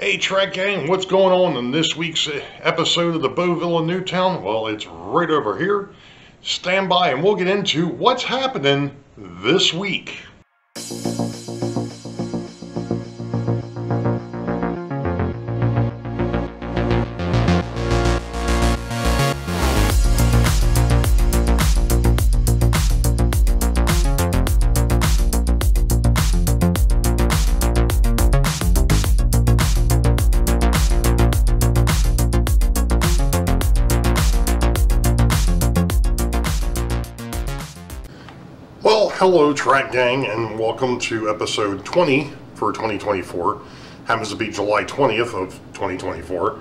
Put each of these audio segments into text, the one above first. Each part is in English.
Hey Track Gang, what's going on in this week's episode of the Boeville in Newtown? Well, it's right over here. Stand by and we'll get into what's happening this week. Hello Track Gang, and welcome to episode 20 for 2024. Happens to be July 20th of 2024.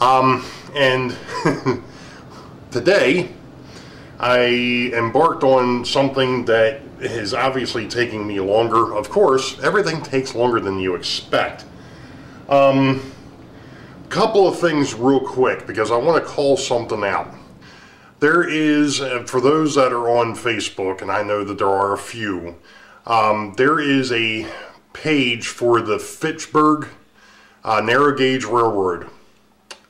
And today I embarked on something that is obviously taking me longer. Of course, everything takes longer than you expect. Couple of things real quick, because I want to call something out. There is, for those that are on Facebook, and I know that there are a few, there is a page for the Fitchburg Narrow Gauge Railroad,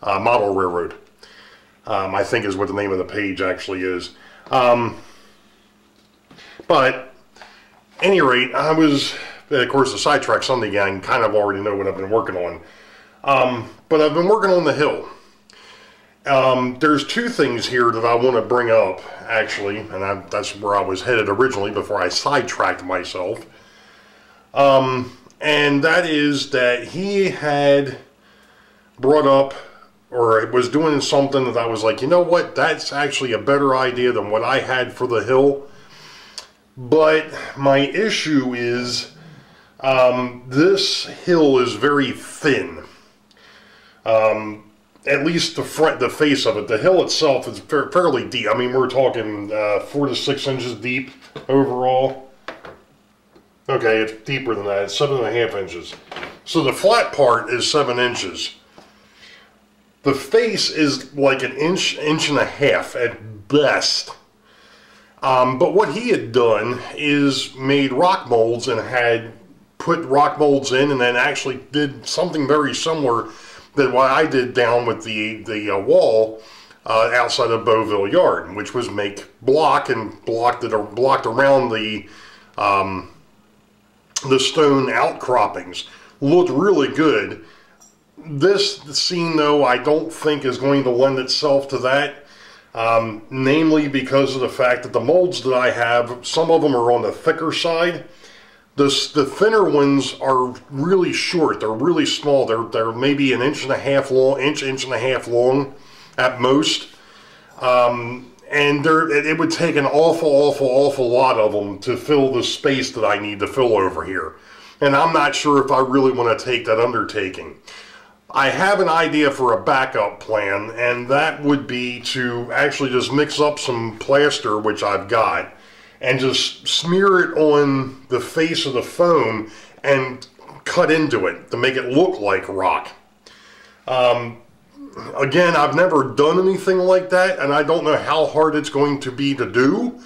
Model Railroad, I think is what the name of the page actually is. But, at any rate, I was, of course, the Sidetrack Sunday gang kind of already know what I've been working on. But I've been working on the hill. There's two things here that I want to bring up, actually, and that's where I was headed originally before I sidetracked myself. And that is that he had brought up, or was doing something that I was like, you know what, that's actually a better idea than what I had for the hill. But my issue is, this hill is very thin. At least the face of it. The hill itself is fairly deep. I mean, we're talking 4 to 6 inches deep overall. Okay, it's deeper than that. It's 7.5 inches. So the flat part is 7 inches. The face is like an inch, inch and a half at best. But what he had done is made rock molds and had put rock molds in, and then actually did something very similar than what I did down with the wall outside of Boeville Yard, which was make block and blocked around the stone outcroppings. Looked really good. This scene, though, I don't think is going to lend itself to that, namely because of the fact that the molds that I have, some of them are on the thicker side. The thinner ones are really short. They're really small. They're maybe an inch and a half long, inch and a half long at most. And it would take an awful lot of them to fill the space that I need to fill over here. And I'm not sure if I really want to take that undertaking. I have an idea for a backup plan, and that would be to actually just mix up some plaster, which I've got, and just smear it on the face of the foam and cut into it to make it look like rock. Again, I've never done anything like that, and I don't know how hard it's going to be to do,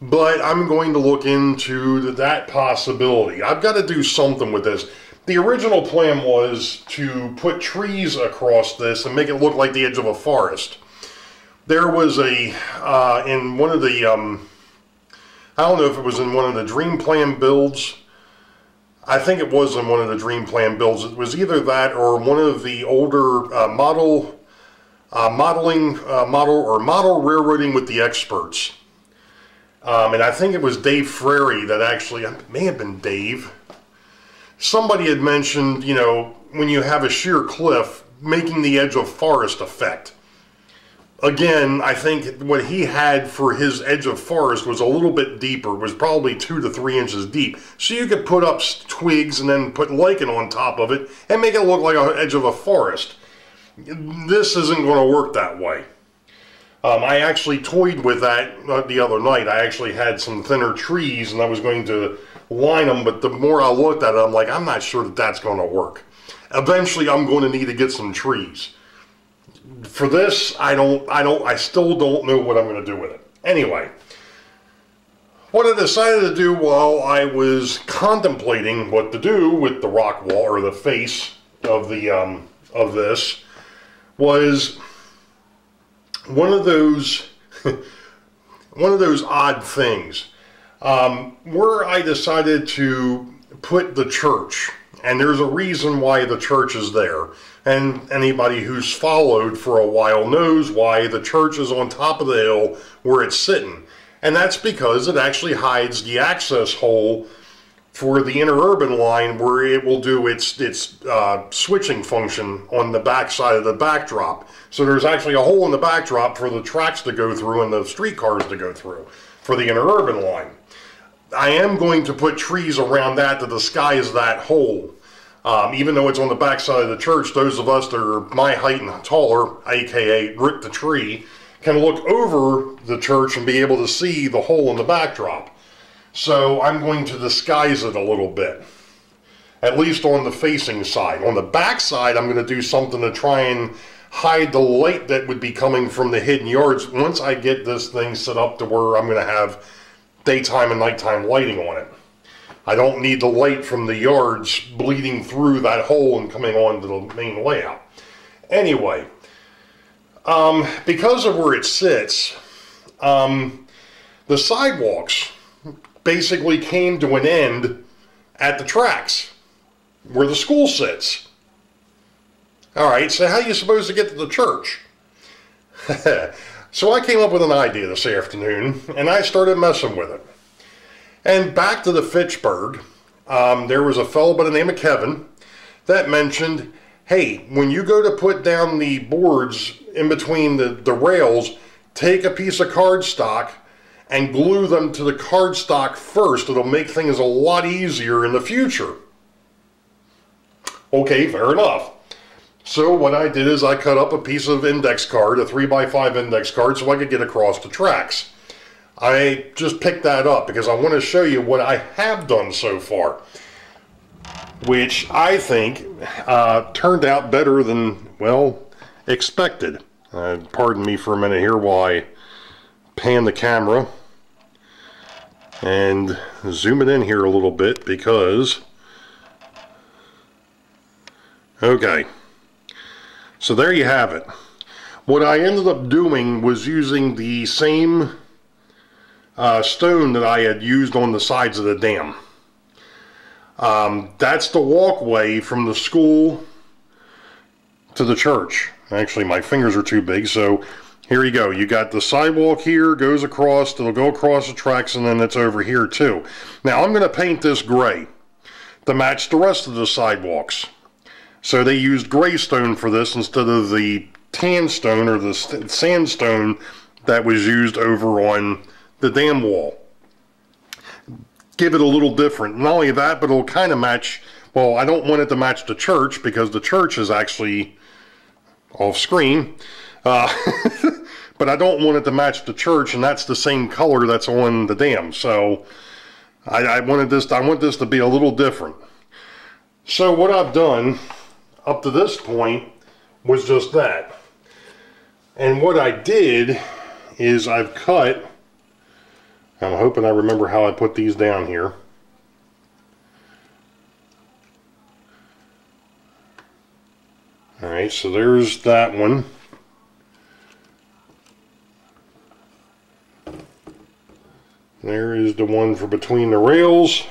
but I'm going to look into that possibility. I've got to do something with this. The original plan was to put trees across this and make it look like the edge of a forest. There was a, in one of the, I don't know if it was in one of the Dream Plan builds. I think it was in one of the Dream Plan builds. It was either that or one of the older model railroading with the experts. And I think it was Dave Frary that actually, it may have been Dave. Somebody had mentioned, you know, when you have a sheer cliff, making the edge of forest effect. Again, I think what he had for his edge of forest was a little bit deeper, was probably 2 to 3 inches deep. So you could put up twigs and then put lichen on top of it and make it look like an edge of a forest. This isn't going to work that way. I actually toyed with that the other night. I actually had some thinner trees and I was going to line them, but the more I looked at it, I'm like, I'm not sure that that's going to work. Eventually, I'm going to need to get some trees. For this, I still don't know what I'm going to do with it. Anyway, what I decided to do while I was contemplating what to do with the rock wall, or the face of the of this was one of those odd things where I decided to put the church, and there's a reason why the church is there, and anybody who's followed for a while knows why the church is on top of the hill where it's sitting, and that's because it actually hides the access hole for the interurban line where it will do its switching function on the backside of the backdrop. So there's actually a hole in the backdrop for the tracks to go through and the streetcars to go through for the interurban line. I am going to put trees around that to disguise that hole. Even though it's on the backside of the church, those of us that are my height and taller, aka Rick the Tree, can look over the church and be able to see the hole in the backdrop. So I'm going to disguise it a little bit, at least on the facing side. On the back side, I'm going to do something to try and hide the light that would be coming from the hidden yards once I get this thing set up to where I'm going to have daytime and nighttime lighting on it. I don't need the light from the yards bleeding through that hole and coming onto the main layout. Anyway, because of where it sits, the sidewalks basically came to an end at the tracks where the school sits. Alright, so how are you supposed to get to the church? So I came up with an idea this afternoon, and I started messing with it. And back to the Fitchburg, there was a fellow by the name of Kevin that mentioned, hey, when you go to put down the boards in between the rails, take a piece of cardstock and glue them to the cardstock first. It'll make things a lot easier in the future. Okay, fair enough. So what I did is I cut up a piece of index card, a 3x5 index card, so I could get across the tracks. I just picked that up because I want to show you what I have done so far, which I think turned out better than, well, expected. Pardon me for a minute here while I pan the camera and zoom it in here a little bit, because okay, so there you have it. What I ended up doing was using the same stone that I had used on the sides of the dam. That's the walkway from the school to the church. Actually, my fingers are too big, so here you go. You got the sidewalk here, goes across, it'll go across the tracks, and then it's over here too. Now I'm going to paint this gray to match the rest of the sidewalks. So they used gray stone for this instead of the tan stone or the sandstone that was used over on the dam wall. Give it a little different. Not only that, but it'll kind of match, well, I don't want it to match the church because the church is actually off screen. But I don't want it to match the church, and that's the same color that's on the dam. So I want this to be a little different. So what I've done up to this point was just that. And what I did is I've cut, I'm hoping I remember how I put these down here. Alright, so there's that one. There is the one for between the rails,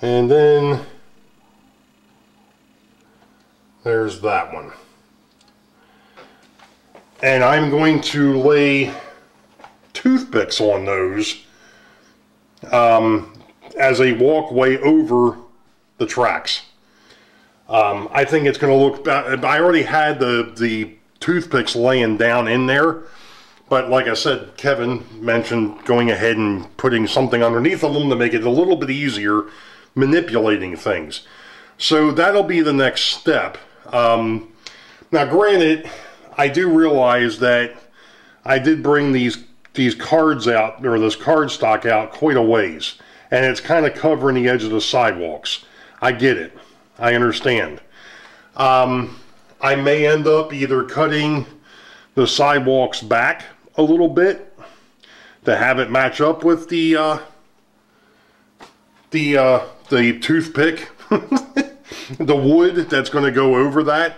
and then there's that one. And I'm going to lay toothpicks on those as a walkway over the tracks. I think it's going to look, I already had the toothpicks laying down in there. But like I said, Kevin mentioned going ahead and putting something underneath of them to make it a little bit easier manipulating things. So that'll be the next step. Now granted, I do realize that I did bring these cards out, or this cardstock out quite a ways. And it's kind of covering the edge of the sidewalks. I get it. I understand. I may end up either cutting the sidewalks back a little bit to have it match up with the toothpick the wood that's going to go over that,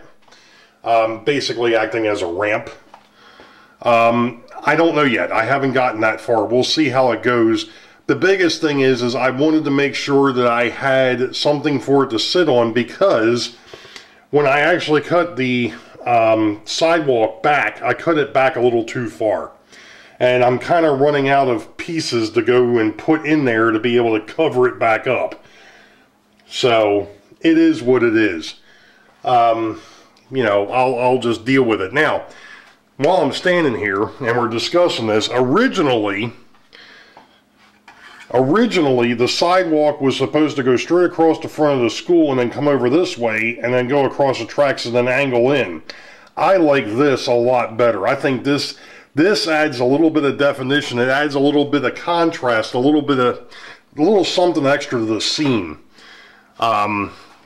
basically acting as a ramp. I don't know yet. I haven't gotten that far. We'll see how it goes. The biggest thing is I wanted to make sure that I had something for it to sit on, because when I actually cut the sidewalk back, I cut it back a little too far. And I'm kind of running out of pieces to go and put in there to be able to cover it back up. So it is what it is. You know, I'll just deal with it. Now, while I'm standing here and we're discussing this, originally, the sidewalk was supposed to go straight across the front of the school and then come over this way and then go across the tracks and then angle in. I like this a lot better. I think this adds a little bit of definition. It adds a little bit of contrast, a little something extra to the scene.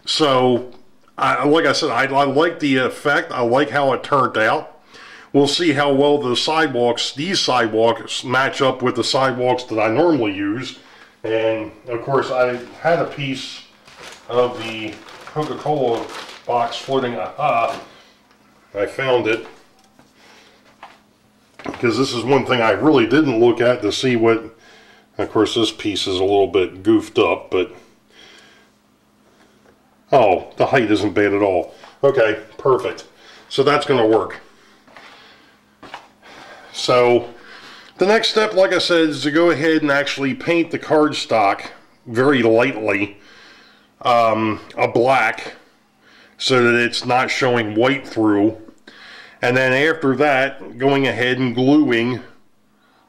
So, like I said, I like the effect. I like how it turned out. We'll see how well the sidewalks, these sidewalks, match up with the sidewalks that I normally use. And of course, I had a piece of the Coca-Cola box floating. Aha! I found it, because this is one thing I really didn't look at to see what. Of course, this piece is a little bit goofed up, but oh, the height isn't bad at all. Okay, perfect. So that's going to work. So the next step, like I said, is to go ahead and actually paint the cardstock very lightly a black, so that it's not showing white through. And then after that, going ahead and gluing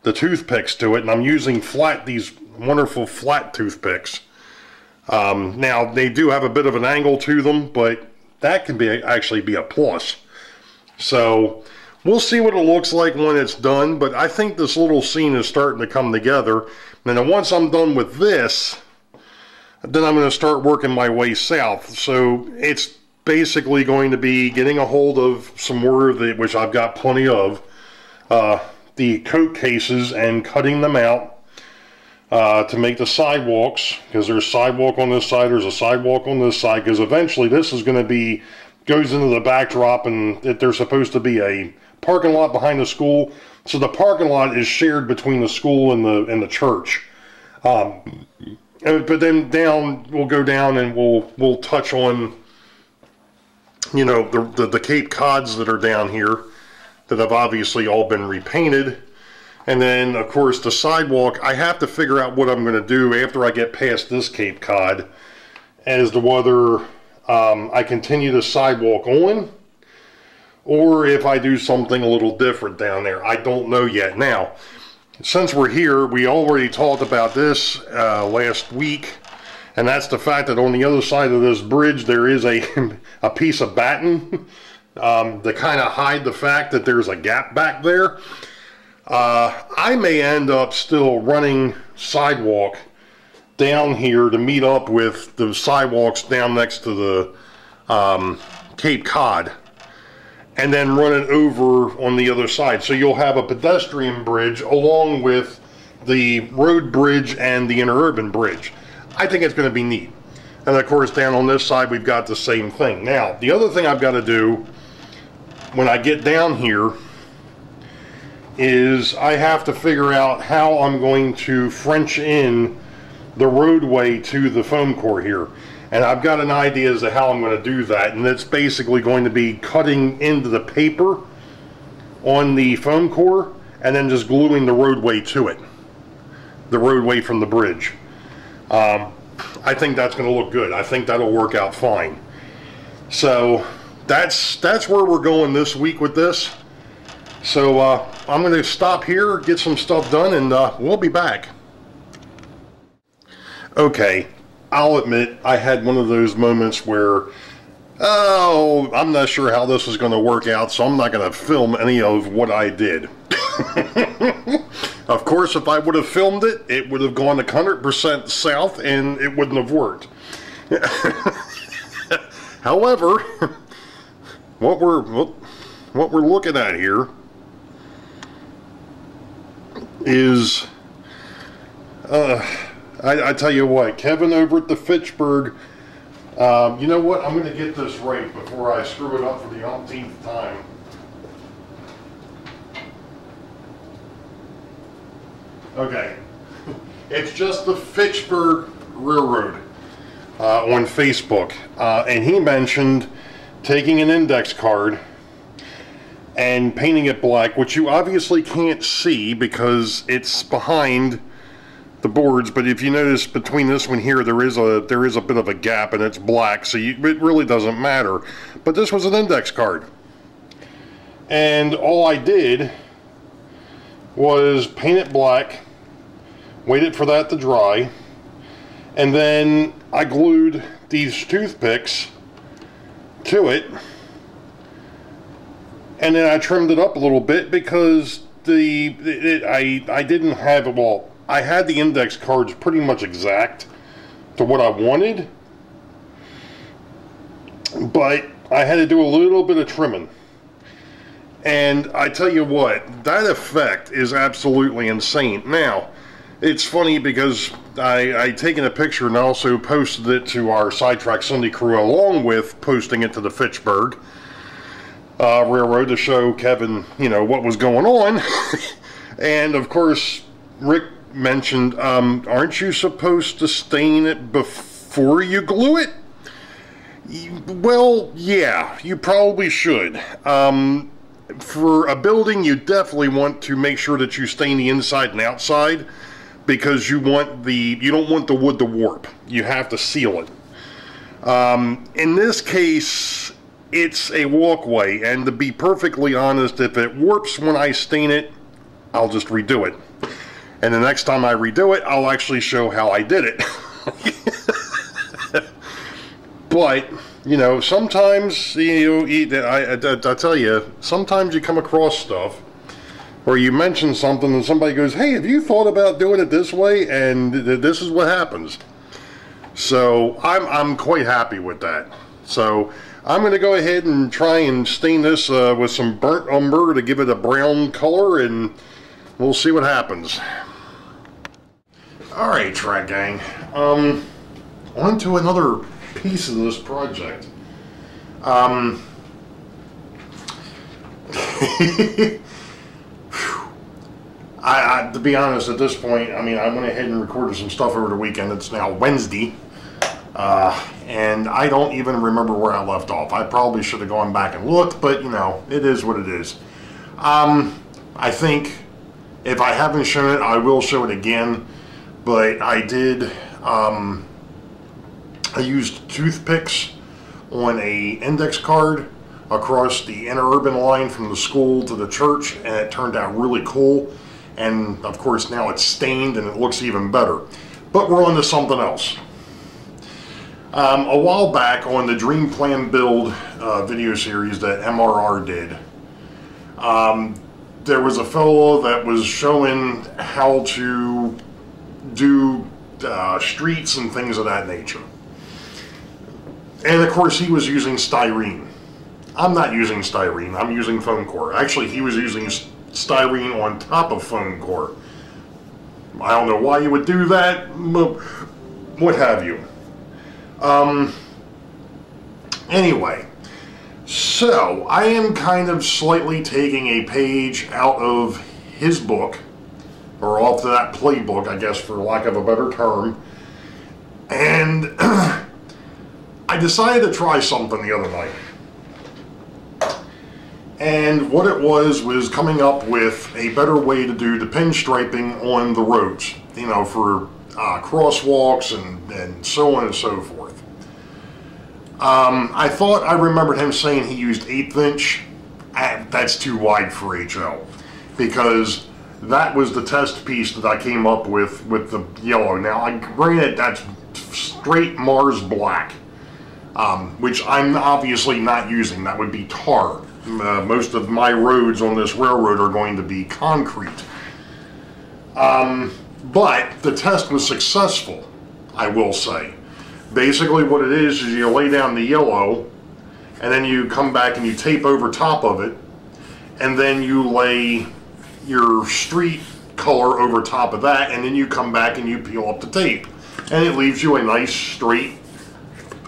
the toothpicks to it. And I'm using these wonderful flat toothpicks. Now, they do have a bit of an angle to them, but that can be actually a plus. So we'll see what it looks like when it's done, but I think this little scene is starting to come together. And then once I'm done with this, then I'm going to start working my way south. So it's basically going to be getting a hold of some more of it, which I've got plenty of, the coat cases, and cutting them out to make the sidewalks, because there's a sidewalk on this side, there's a sidewalk on this side, because eventually this is going to be, goes into the backdrop, and that there's supposed to be a parking lot behind the school. So the parking lot is shared between the school and the church. But then we'll go down and we'll touch on, you know, the Cape Cods that are down here that have obviously all been repainted. And then of course the sidewalk, I have to figure out what I'm going to do after I get past this Cape Cod as to whether I continue the sidewalk on, or if I do something a little different down there. I don't know yet. Now, since we're here, we already talked about this last week, and that's the fact that on the other side of this bridge there is a piece of batten to kind of hide the fact that there's a gap back there. I may end up still running sidewalk down here to meet up with the sidewalks down next to the Cape Cod, and then run it over on the other side. So you'll have a pedestrian bridge along with the road bridge and the interurban bridge. I think it's going to be neat. And of course down on this side we've got the same thing. Now the other thing I've got to do when I get down here is I have to figure out how I'm going to French in the roadway to the foam core here. And I've got an idea as to how I'm going to do that, and that's basically going to be cutting into the paper on the foam core and then just gluing the roadway to it, the roadway from the bridge. I think that's going to look good. I think that'll work out fine. So that's where we're going this week with this. So I'm going to stop here, get some stuff done, and we'll be back. Okay, I'll admit I had one of those moments where, oh, I'm not sure how this is going to work out, so I'm not going to film any of what I did. Of course, if I would have filmed it, it would have gone 100% south and it wouldn't have worked. However, what we're looking at here is I tell you what, Kevin over at the Fitchburg You know what? I'm going to get this right before I screw it up for the umpteenth time. Okay. It's just the Fitchburg Railroad on Facebook. And he mentioned taking an index card and painting it black, which you obviously can't see because it's behind the boards, but if you notice between this one here, there is a bit of a gap and it's black, so it really doesn't matter. But this was an index card, and all I did was paint it black, waited for that to dry, and then I glued these toothpicks to it, and then I trimmed it up a little bit because I didn't have it all. I had the index cards pretty much exact to what I wanted, but I had to do a little bit of trimming. And I tell you what, that effect is absolutely insane. Now, it's funny because I'd taken a picture and also posted it to our Sidetrack Sunday crew along with posting it to the Fitchburg Railroad to show Kevin, you know, what was going on. And of course, Rick mentioned, aren't you supposed to stain it before you glue it? Well, yeah, you probably should. For a building, you definitely want to make sure that you stain the inside and outside, because you want you don't want the wood to warp. You have to seal it. In this case, it's a walkway, and to be perfectly honest, if it warps when I stain it, I'll just redo it. And the next time I redo it, I'll actually show how I did it. But, you know, sometimes, you know, I tell you, sometimes you come across stuff where you mention something and somebody goes, hey, have you thought about doing it this way? And this is what happens. So I'm quite happy with that. So I'm going to go ahead and try and stain this with some burnt umber to give it a brown color, and we'll see what happens. Alright, Track Gang. On to another piece of this project. I, to be honest, at this point, I mean, I went ahead and recorded some stuff over the weekend. It's now Wednesday. And I don't even remember where I left off. I probably should have gone back and looked, but, you know, it is what it is. I think, if I haven't shown it, I will show it again, but I did, I used toothpicks on a index card across the interurban line from the school to the church, and it turned out really cool, and of course now it's stained and it looks even better. But we're on to something else. A while back on the Dream Plan Build video series that MRR did, there was a fellow that was showing how to do streets and things of that nature. And of course he was using styrene. I'm not using styrene, I'm using foam core. Actually, he was using styrene on top of foam core. I don't know why you would do that, what have you. Anyway. So, I am kind of slightly taking a page out of his book, or off of that playbook, I guess, for lack of a better term, and I decided to try something the other night. And what it was coming up with a better way to do the pinstriping on the roads, you know, for crosswalks and so on and so forth. I thought I remembered him saying he used 1/8 inch. That's too wide for HL, because that was the test piece that I came up with the yellow. Now, granted, that's straight Mars black, which I'm obviously not using. That would be tar. Most of my roads on this railroad are going to be concrete. But the test was successful, I will say. Basically what it is you lay down the yellow, and then you come back and you tape over top of it, and then you lay your street color over top of that, and then you come back and you peel up the tape, and it leaves you a nice straight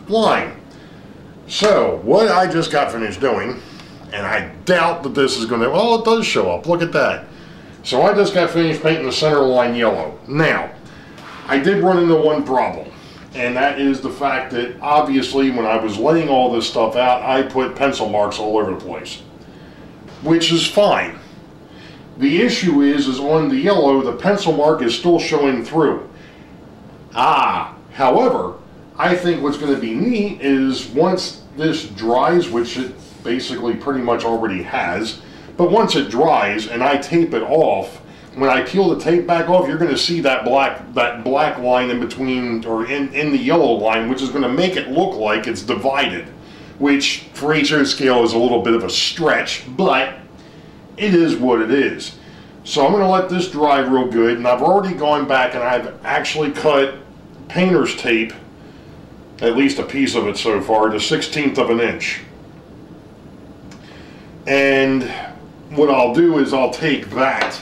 line. So what I just got finished doing, and I doubt that this is going to, well, it does show up, look at that. So I just got finished painting the center line yellow. Now, I did run into one problem, and that is the fact that obviously when I was laying all this stuff out, I put pencil marks all over the place, which is fine. The issue is on the yellow, the pencil mark is still showing through. However, I think what's going to be neat is once this dries, which it basically pretty much already has, but once it dries and I tape it off, when I peel the tape back off, you're going to see that black line in between, or in the yellow line, which is going to make it look like it's divided, which for HO scale is a little bit of a stretch, but it is what it is. So I'm going to let this dry real good, and I've already gone back and I've actually cut painter's tape, at least a piece of it so far, to 1/16 of an inch. And what I'll do is I'll take that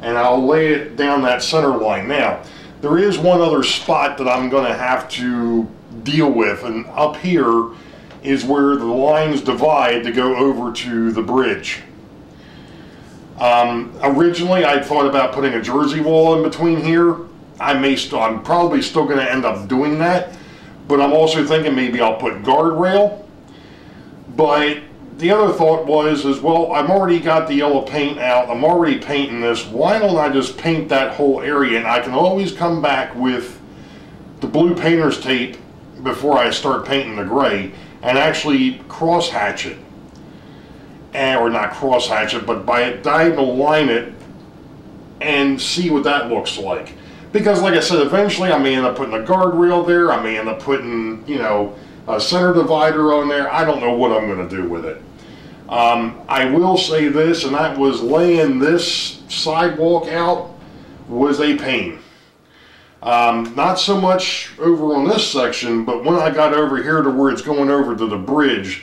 and I'll lay it down that center line. Now, there is one other spot that I'm going to have to deal with, and up here is where the lines divide to go over to the bridge. Originally, I thought about putting a jersey wall in between here. I'm probably still going to end up doing that, but I'm also thinking maybe I'll put guardrail. But the other thought was, well, I've already got the yellow paint out. I'm already painting this. Why don't I just paint that whole area? And I can always come back with the blue painter's tape before I start painting the gray and actually cross-hatch it. Or not cross-hatch it, but by a diagonal line it and see what that looks like. Because like I said, eventually I may end up putting a guardrail there, I may end up putting, you know, a center divider on there. I don't know what I'm going to do with it. I will say this, and that was laying this sidewalk out was a pain. Not so much over on this section, but when I got over here to where it's going over to the bridge,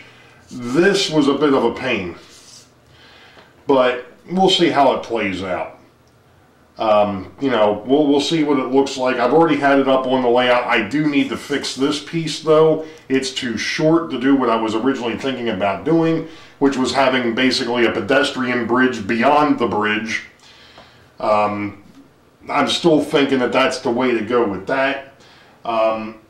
this was a bit of a pain, but we'll see how it plays out. You know, we'll see what it looks like. I've already had it up on the layout. I do need to fix this piece though. It's too short to do what I was originally thinking about doing, which was having basically a pedestrian bridge beyond the bridge. I'm still thinking that that's the way to go with that.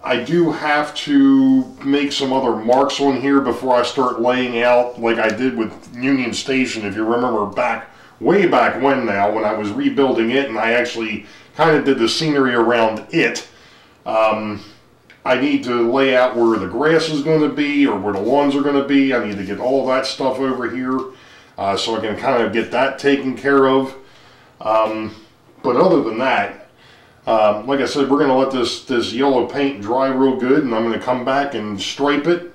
I do have to make some other marks on here before I start laying out like I did with Union Station, if you remember back, way back when now, when I was rebuilding it and I actually kind of did the scenery around it. I need to lay out where the grass is going to be or where the lawns are going to be. I need to get all that stuff over here so I can kind of get that taken care of. But other than that, like I said, we're going to let this yellow paint dry real good, and I'm going to come back and stripe it,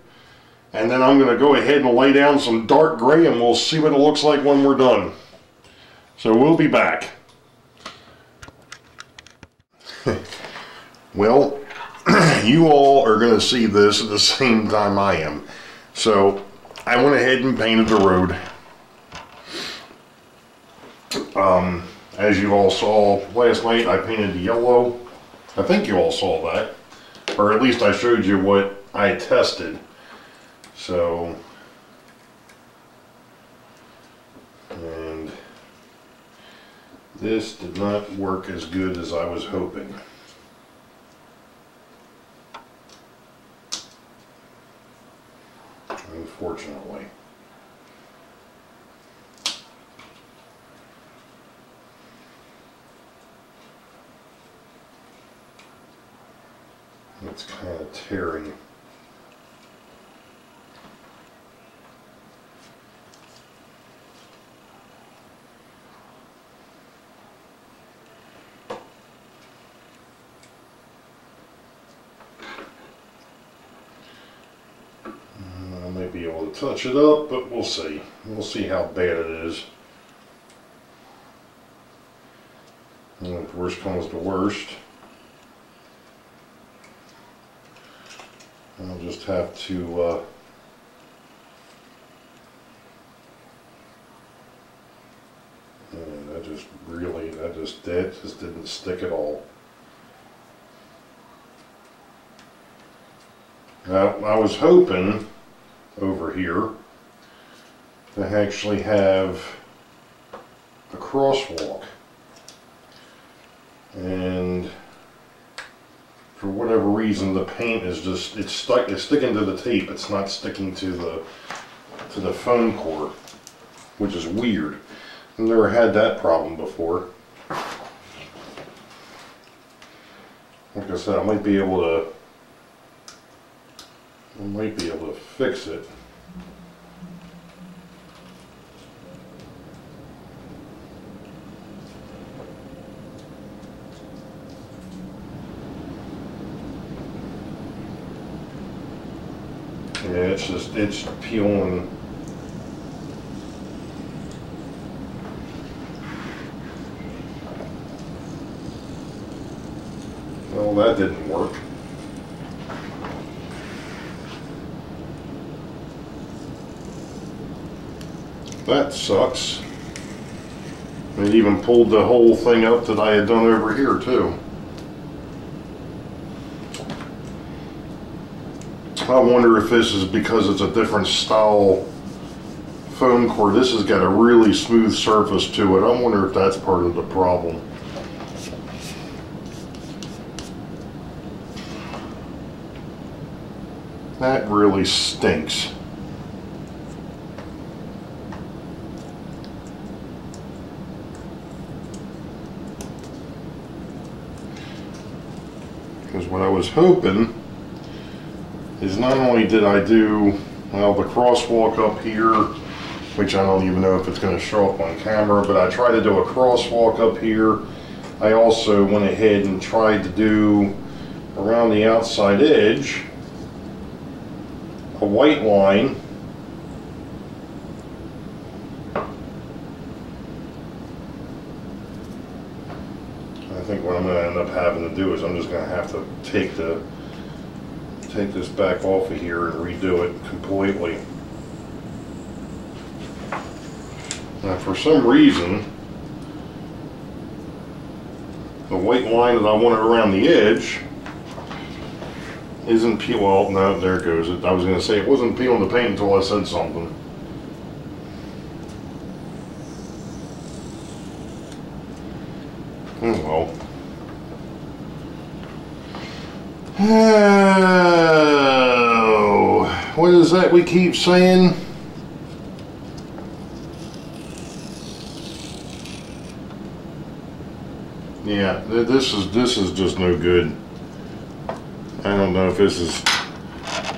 and then I'm going to go ahead and lay down some dark gray, and we'll see what it looks like when we're done. So we'll be back. Well, you all are going to see this at the same time I am. So I went ahead and painted the road. As you all saw last night, I painted the yellow. I think you all saw that, or at least I showed you what I tested. So, and this did not work as good as I was hoping. Unfortunately. It's kind of tearing. I might be able to touch it up, but we'll see. We'll see how bad it is. And if worst comes to worst, I'll just have to that just didn't stick at all. I was hoping over here to actually have a crosswalk, and for whatever reason the paint is just, it's stuck, it's sticking to the tape, it's not sticking to the foam core, which is weird. I've never had that problem before. Like I said, I might be able to fix it. Yeah, it's just, it's peeling. Well, that didn't work. That sucks. It even pulled the whole thing up that I had done over here too. I wonder if this is because it's a different style foam core. This has got a really smooth surface to it. I wonder if that's part of the problem. That really stinks. Because what I was hoping is, not only did I do, well, the crosswalk up here, which I don't even know if it's going to show up on camera, but I tried to do a crosswalk up here. I also went ahead and tried to do around the outside edge a white line . I think what I'm going to end up having to do is I'm just going to have to take the this back off of here and redo it completely. Now, for some reason, the white line that I wanted around the edge isn't peeling. Well, no, there it goes. I was going to say it wasn't peeling the paint until I said something. Oh well. What is that we keep saying? Yeah, this is just no good. I don't know if this is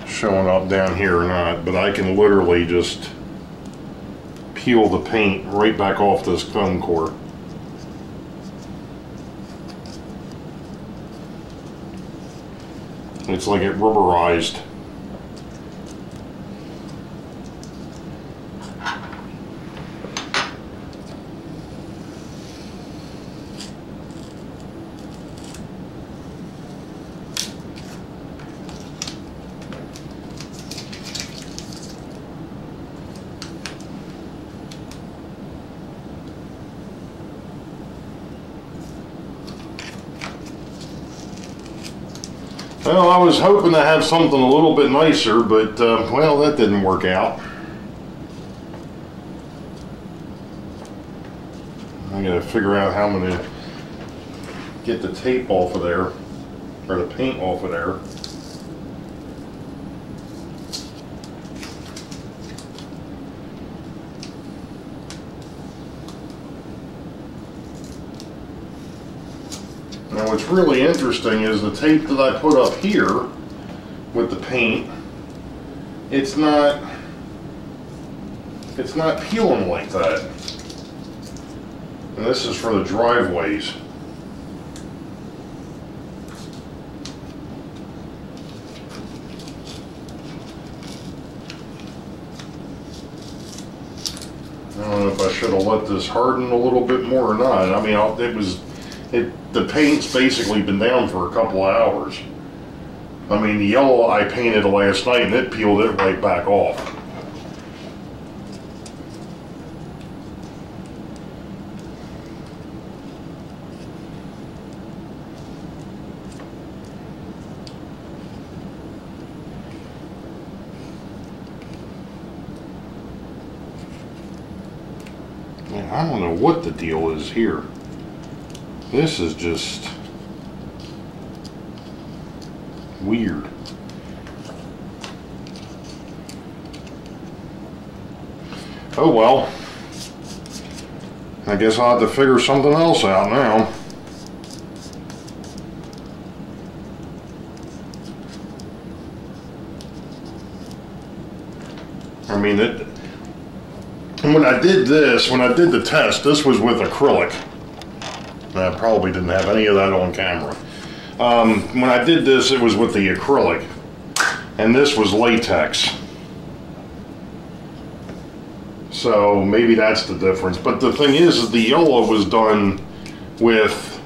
showing up down here or not, but I can literally just peel the paint right back off this foam core. It's like it rubberized. Well, I was hoping to have something a little bit nicer, but, well, that didn't work out. I gotta figure out how I'm gonna get the tape off of there, or the paint off of there. Now, what's really interesting is the tape that I put up here with the paint, it's not peeling like that. And this is for the driveways. I don't know if I should have let this harden a little bit more or not. I mean, the paint's basically been down for a couple of hours. I mean, the yellow I painted last night, and it peeled it right back off. Man, I don't know what the deal is here. This is just weird. Oh well. I guess I'll have to figure something else out now. I mean, when I did the test, this was with acrylic. I probably didn't have any of that on camera. When I did this, it was with the acrylic, and this was latex. So maybe that's the difference. But the thing is the yellow was done with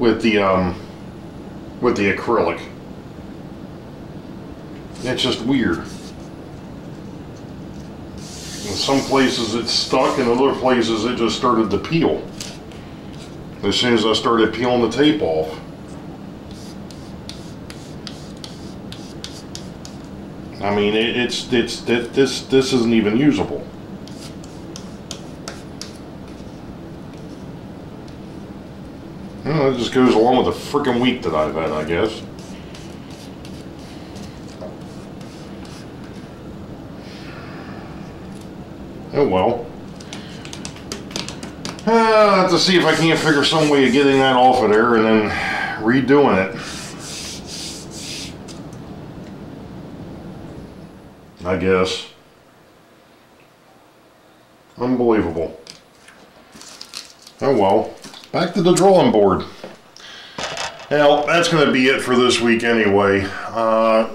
the acrylic. It's just weird. In some places it's stuck, in other places it just started to peel. As soon as I started peeling the tape off. I mean, this isn't even usable. Well, it just goes along with the freaking week that I've had, I guess. Oh well. I'll have to see if I can't figure some way of getting that off of there and then redoing it, I guess. Unbelievable. Oh well. Back to the drawing board. Now, that's going to be it for this week anyway.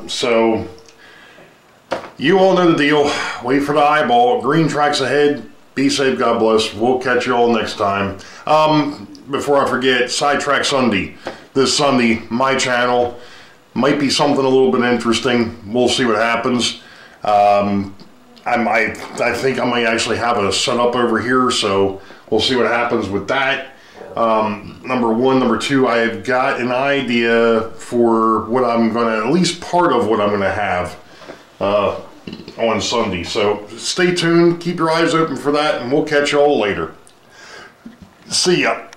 So, you all know the deal. Wait for the eyeball. Green tracks ahead. Be safe, God bless. We'll catch you all next time. Before I forget, Sidetrack Sunday. This Sunday, my channel. Might be something a little bit interesting. We'll see what happens. I think I might actually have a setup over here, so we'll see what happens with that. Number one. Number two, I've got an idea for what I'm going to, at least part of what I'm going to have on Sunday. So stay tuned, keep your eyes open for that, and we'll catch you all later. See ya.